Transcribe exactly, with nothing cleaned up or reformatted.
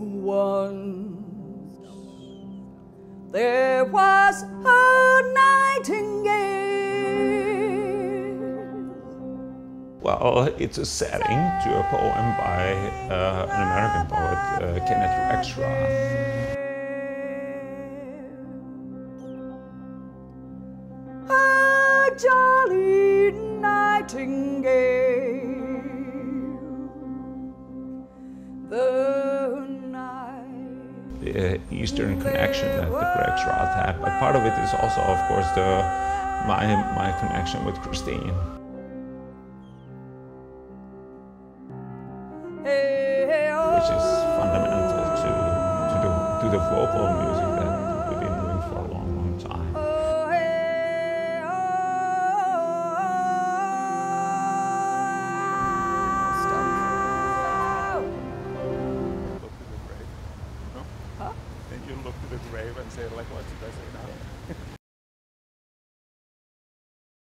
once. There was a nightingale. Well, it's a setting to a poem by uh, an American poet, uh, Kenneth Rexroth. A jolly nightingale. The The Eastern connection that the Rexroth had, but part of it is also, of course, the my my connection with Christine. Which is fundamental to to the to the vocal music that we've been doing for a long, long time. Huh? And you look to the grave and say, like, what should I say now?